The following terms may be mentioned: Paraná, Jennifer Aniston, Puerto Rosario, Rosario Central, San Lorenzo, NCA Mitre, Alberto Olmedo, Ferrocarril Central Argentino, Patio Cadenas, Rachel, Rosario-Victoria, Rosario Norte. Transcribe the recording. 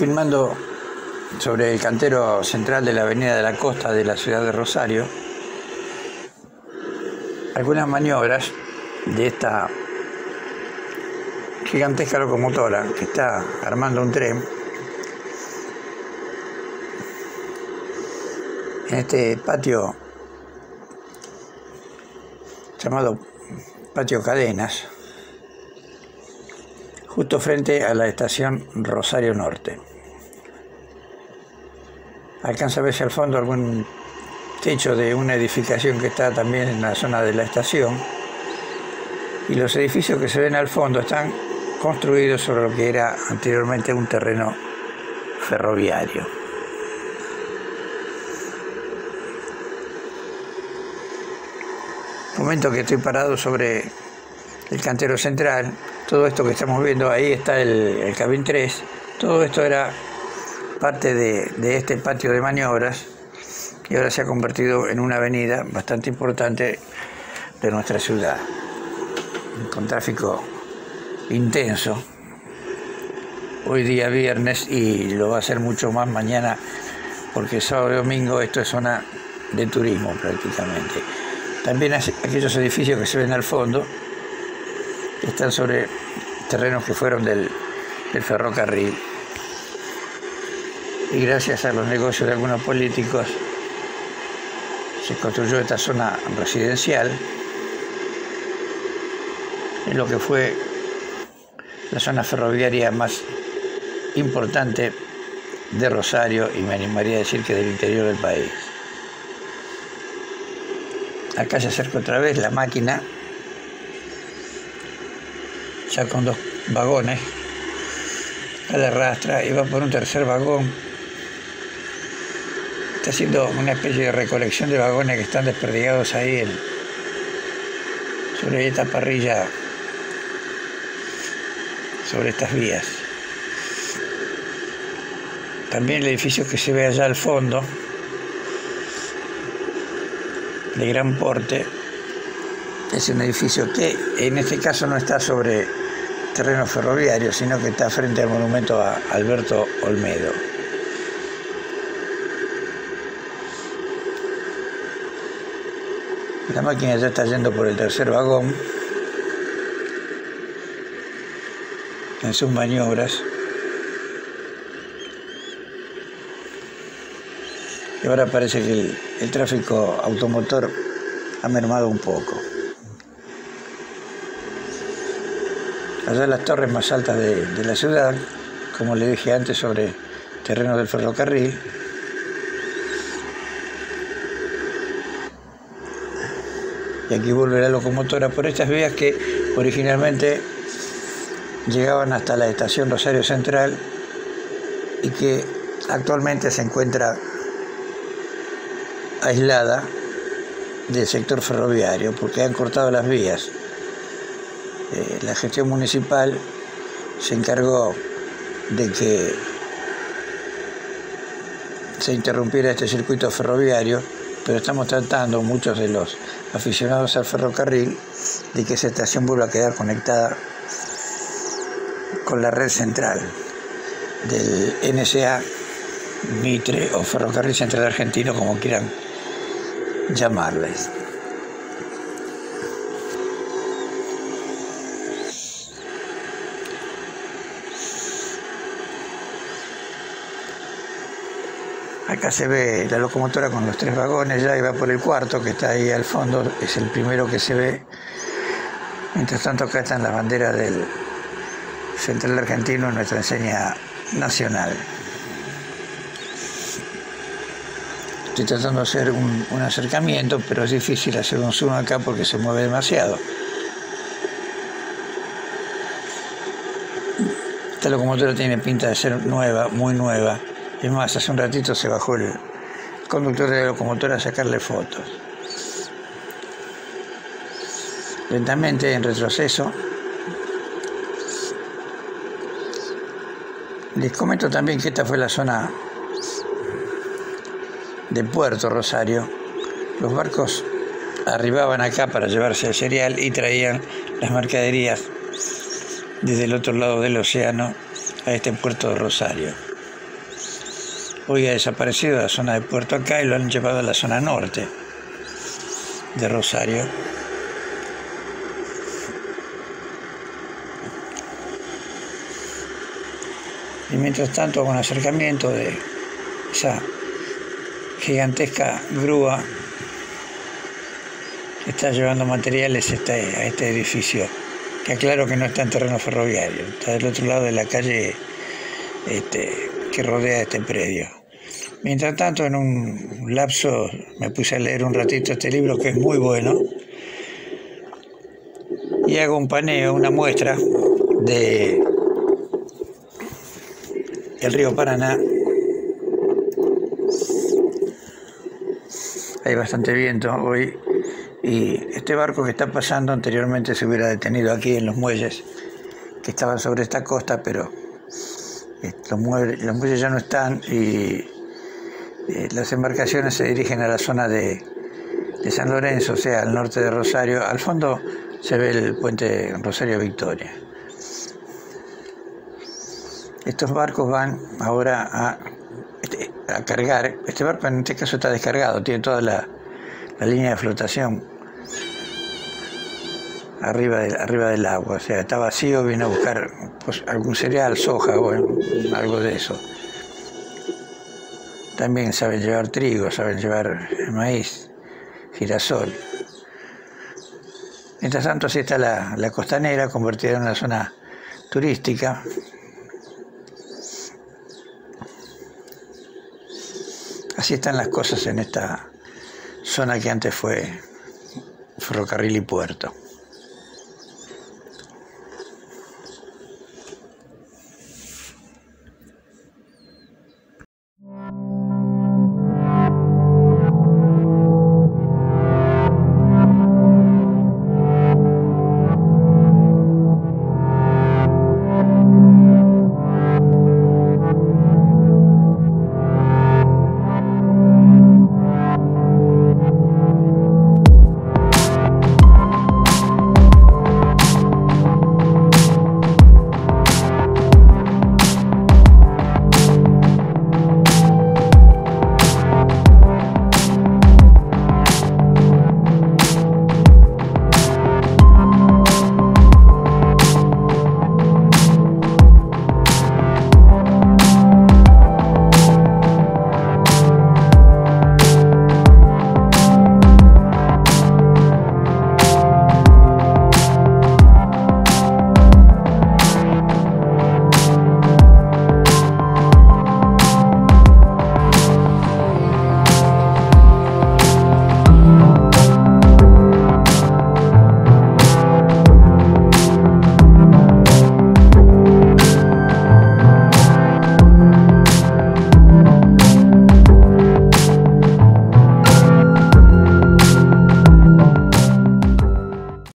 filmando sobre el cantero central de la avenida de la costa de la ciudad de Rosario algunas maniobras de esta gigantesca locomotora que está armando un tren en este patio llamado Patio Cadenas, justo frente a la estación Rosario Norte. Alcanza a verse al fondo algún techo de una edificación que está también en la zona de la estación, y los edificios que se ven al fondo están construidos sobre lo que era anteriormente un terreno ferroviario. Momento que estoy parado sobre el cantero central, todo esto que estamos viendo, ahí está el cabin 3, todo esto era parte de este patio de maniobras y ahora se ha convertido en una avenida bastante importante de nuestra ciudad, con tráfico intenso, hoy día viernes, y lo va a ser mucho más mañana, porque sábado y domingo esto es zona de turismo prácticamente. También aquellos edificios que se ven al fondo están sobre terrenos que fueron del ferrocarril, y gracias a los negocios de algunos políticos se construyó esta zona residencial en lo que fue la zona ferroviaria más importante de Rosario, y me animaría a decir que del interior del país. Acá se acerca otra vez la máquina, ya con dos vagones, a la arrastra y va por un tercer vagón. Está haciendo una especie de recolección de vagones que están desperdigados ahí sobre esta parrilla, sobre estas vías. También el edificio que se ve allá al fondo, de gran porte, es un edificio que en este caso no está sobre terreno ferroviario, sino que está frente al monumento a Alberto Olmedo. La máquina ya está yendo por el tercer vagón en sus maniobras. Y ahora parece que el tráfico automotor ha mermado un poco. Allá las torres más altas de la ciudad, como le dije antes, sobre terreno del ferrocarril. Y aquí vuelve la locomotora por estas vías que originalmente llegaban hasta la estación Rosario Central y que actualmente se encuentra aislada del sector ferroviario porque han cortado las vías. La gestión municipal se encargó de que se interrumpiera este circuito ferroviario, pero estamos tratando, muchos de los aficionados al ferrocarril, de que esa estación vuelva a quedar conectada con la red central del NCA Mitre o Ferrocarril Central Argentino, como quieran llamarles. Acá se ve la locomotora con los tres vagones ya, y va por el cuarto que está ahí al fondo, es el primero que se ve. Mientras tanto acá están las banderas del Central Argentino, nuestra enseña nacional. Estoy tratando de hacer un acercamiento, pero es difícil hacer un zoom acá porque se mueve demasiado. Esta locomotora tiene pinta de ser nueva, muy nueva. Es más, hace un ratito se bajó el conductor de la locomotora a sacarle fotos. Lentamente, en retroceso. Les comento también que esta fue la zona de Puerto Rosario. Los barcos arribaban acá para llevarse el cereal y traían las mercaderías desde el otro lado del océano a este Puerto de Rosario. hoy ha desaparecido de la zona de Puerto acá y lo han llevado a la zona norte de Rosario. Y mientras tanto hago un acercamiento de esa gigantesca grúa que está llevando materiales a este edificio, que aclaro que no está en terreno ferroviario, está del otro lado de la calle que rodea este predio. Mientras tanto, en un lapso me puse a leer un ratito este libro, que es muy bueno, y hago un paneo, una muestra de el río Paraná. Hay bastante viento hoy y este barco que está pasando anteriormente se hubiera detenido aquí en los muelles que estaban sobre esta costa, pero los muelles ya no están y las embarcaciones se dirigen a la zona de San Lorenzo, o sea, al norte de Rosario. Al fondo se ve el puente Rosario-Victoria. Estos barcos van ahora a cargar. Este barco en este caso está descargado, tiene toda la línea de flotación arriba del agua, o sea, está vacío, viene a buscar pues, algún cereal, soja o algo de eso. También saben llevar trigo, saben llevar maíz, girasol. Mientras tanto, así está la costanera, convertida en una zona turística. Así están las cosas en esta zona que antes fue ferrocarril y puerto.